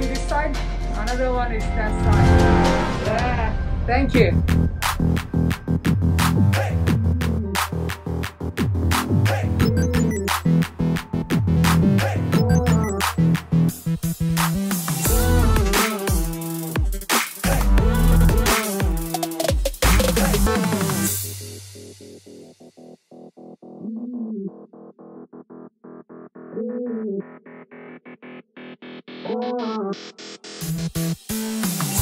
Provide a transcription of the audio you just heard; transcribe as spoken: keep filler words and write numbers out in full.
going this side, another one is that side. Yeah. Thank you. Hey. Hey. Hey. Hey. Hey. Oh.